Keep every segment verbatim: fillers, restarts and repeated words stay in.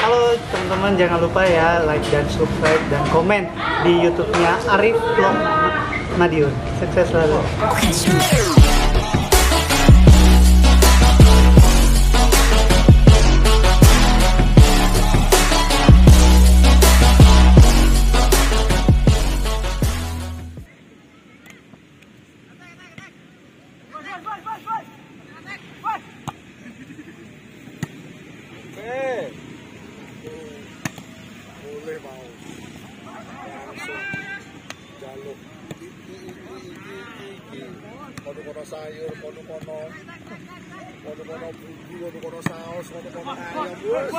Halo teman-teman, jangan lupa ya like dan subscribe dan komen di YouTube-nya Ariv Vlog Madiun. Sukses selalu. Kono sayur, kono kono, kono kono bumbu, kono kono saus, kono kono ayam, bos.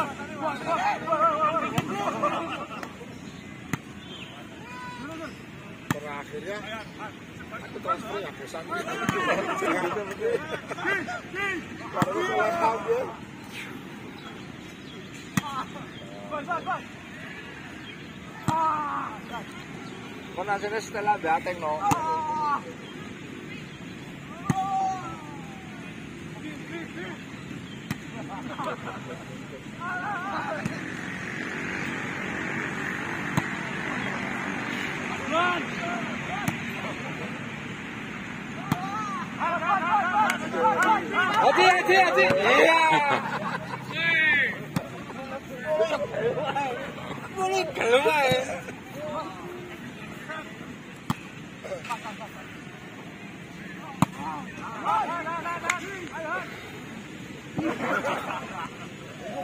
Terakhir ya, aku transfer ya, bosan. Baru kelas kabel. Kono aja nih setelah dateng no. Hati hati hati. Iya. Boleh keluar.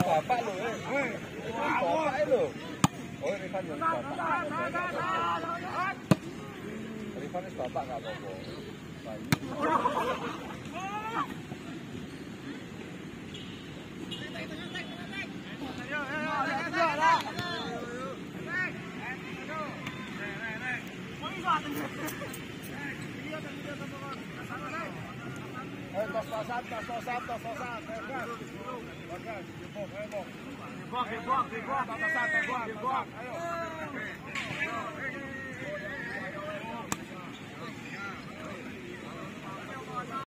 Bapak lo, eh. Bapak lo. Oh, Rifan itu bapak. Rifan itu bapak nggak apa-apa. Tososat, tososat, tososat, bergas, bergas, dibok, dibok, dibok, dibok, dibok, dibok, dibok, dibok, dibok, ayo.